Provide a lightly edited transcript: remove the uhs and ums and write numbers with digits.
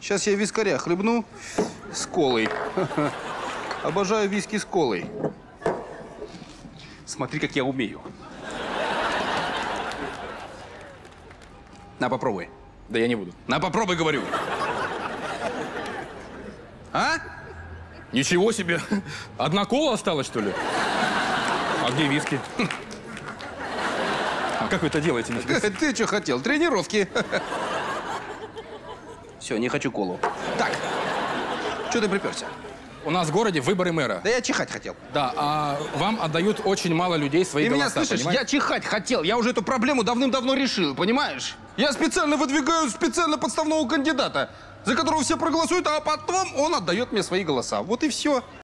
Сейчас я вискаря хлебну с колой. Обожаю виски с колой. Смотри, как я умею. На, попробуй. Да я не буду. На, попробуй, говорю. А? Ничего себе. Одна кола осталась, что ли? А где виски? А как вы это делаете? Ты что хотел? Тренировки. Все, не хочу колу. Так, что ты приперся? У нас в городе выборы мэра. Да я чихать хотел. Да, а вам отдают очень мало людей свои голоса, меня слышишь? Понимаешь? Я чихать хотел. Я уже эту проблему давным-давно решил, понимаешь? Я специально выдвигаю специально подставного кандидата, за которого все проголосуют, а потом он отдает мне свои голоса. Вот и все.